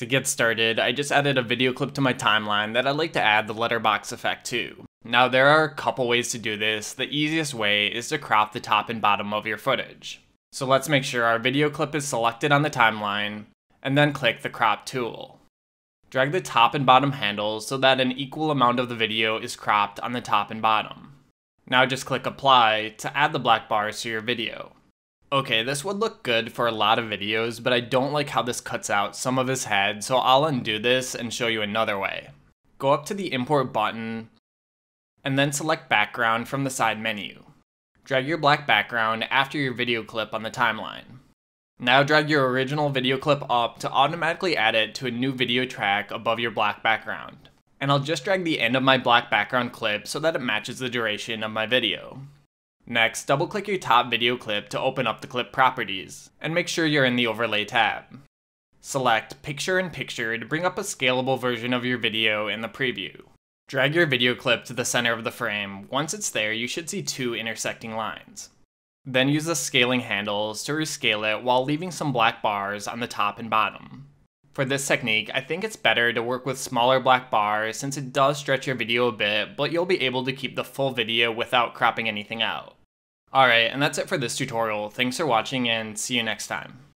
To get started, I just added a video clip to my timeline that I'd like to add the letterbox effect to. Now there are a couple ways to do this. The easiest way is to crop the top and bottom of your footage. So let's make sure our video clip is selected on the timeline, and then click the crop tool. Drag the top and bottom handles so that an equal amount of the video is cropped on the top and bottom. Now just click apply to add the black bars to your video. Okay, this would look good for a lot of videos, but I don't like how this cuts out some of his head, so I'll undo this and show you another way. Go up to the import button, and then select background from the side menu. Drag your black background after your video clip on the timeline. Now drag your original video clip up to automatically add it to a new video track above your black background. And I'll just drag the end of my black background clip so that it matches the duration of my video. Next, double-click your top video clip to open up the clip properties, and make sure you're in the overlay tab. Select Picture in Picture to bring up a scalable version of your video in the preview. Drag your video clip to the center of the frame. Once it's there, you should see two intersecting lines. Then use the scaling handles to rescale it while leaving some black bars on the top and bottom. For this technique, I think it's better to work with smaller black bars since it does stretch your video a bit, but you'll be able to keep the full video without cropping anything out. Alright, and that's it for this tutorial. Thanks for watching and see you next time.